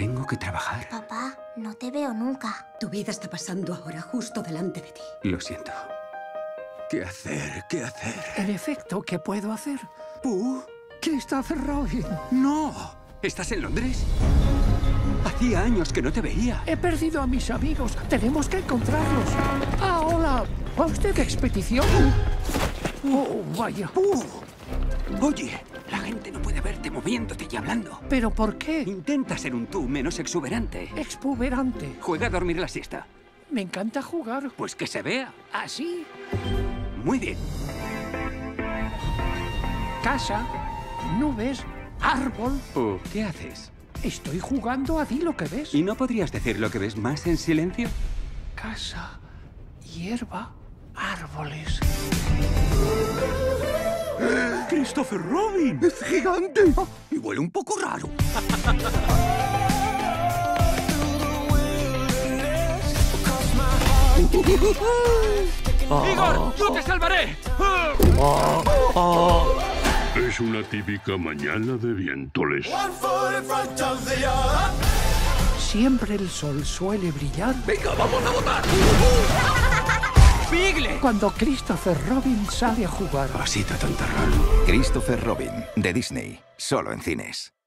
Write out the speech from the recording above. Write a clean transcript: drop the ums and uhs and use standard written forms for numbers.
Tengo que trabajar. Papá, no te veo nunca. Tu vida está pasando ahora justo delante de ti. Lo siento. ¿Qué hacer? ¿Qué hacer? En efecto, ¿qué puedo hacer? ¿Pú? Christopher Robin. ¡No! ¿Estás en Londres? Hacía años que no te veía. He perdido a mis amigos. Tenemos que encontrarlos. ¡Ah, hola! ¿Va usted de expedición? ¡Oh, vaya! ¡Pú! Oye, la gente no puede verte moviéndote y hablando. ¿Pero por qué? Intenta ser un tú menos exuberante. Exuberante. Juega a dormir la siesta. Me encanta jugar. Pues que se vea. ¿Así? Muy bien. Casa, nubes, árbol... ¿Qué haces? Estoy jugando a Di lo que ves. ¿Y no podrías decir lo que ves más en silencio? Casa, hierba, árboles... ¡Christopher Robin! ¡Es gigante! Oh, y huele un poco raro. ¡Igor, yo te salvaré! Es una típica mañana de vientoles. Siempre el sol suele brillar. ¡Venga, vamos a votar! Cuando Christopher Robin sale a jugar. Pasito tontorrón. Christopher Robin, de Disney. Solo en cines.